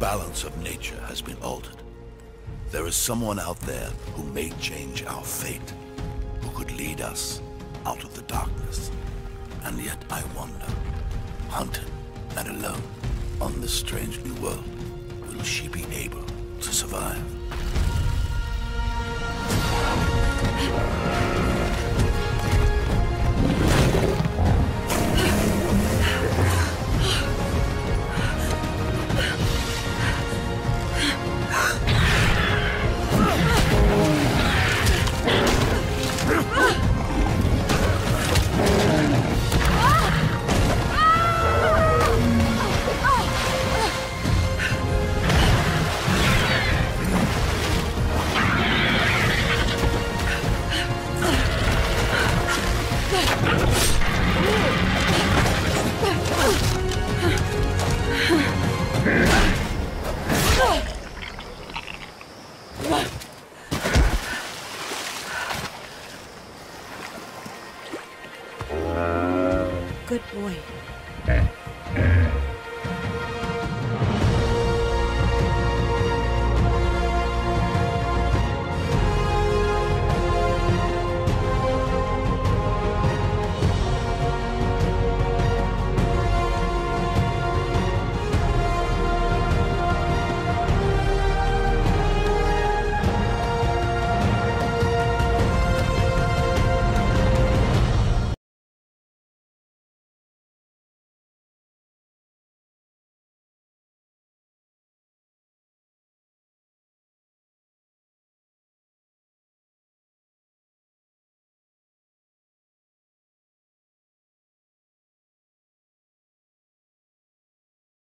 balance of nature has been altered. There is someone out there who may change our fate, who could lead us out of the darkness. And yet I wander, hunted and alone, on this strange new world. Will she be able to survive? Good boy.